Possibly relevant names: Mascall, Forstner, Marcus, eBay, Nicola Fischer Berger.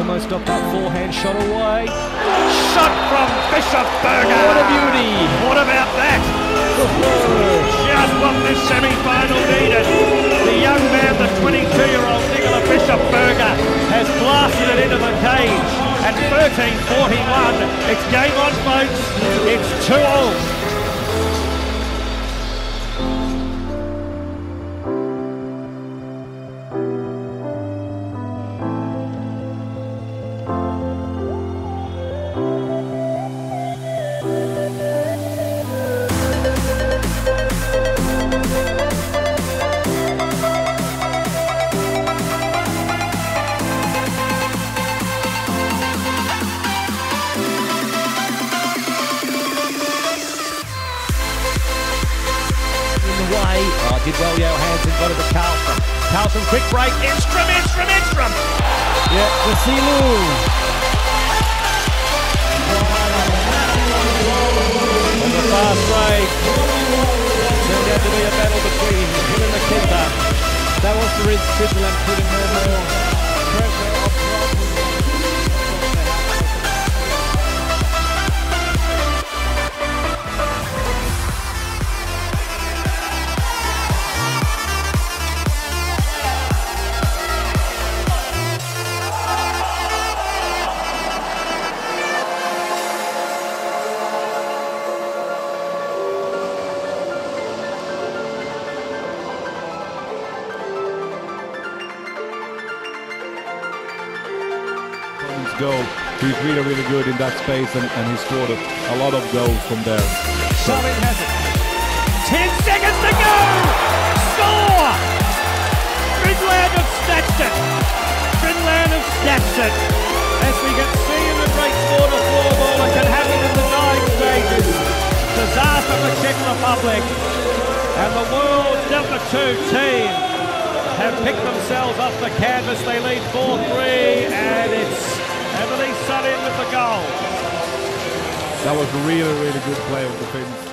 Almost got that forehand shot away. Shot from Fischer Berger. What a beauty. What about that? Just what this semi-final needed. The young man, the 22-year-old Nicola Fischer Berger, has blasted it into the cage. At 13:41, it's game on, folks. It's 2-2. Way. Oh, did well, Johansen got it to Carlsen. Carlsen, quick break. Enstrom. Yeah, the Silu. And the fast break. Turned out to be a battle between him and the keeper. That was the risk Switzerland putting her more pressure. Goal. He's really, really good in that space, and he scored a lot of goals from there. So it has it. 10 seconds to go! Score! Finland have snatched it! As we can see in the great quarter four ball, it can happen in the dying stages. Disaster for Czech Republic. And the world's #2 team have picked themselves off the canvas. They lead 4-3, and it's Heavily sun in with the goal. That was a really, really good play with the Finns.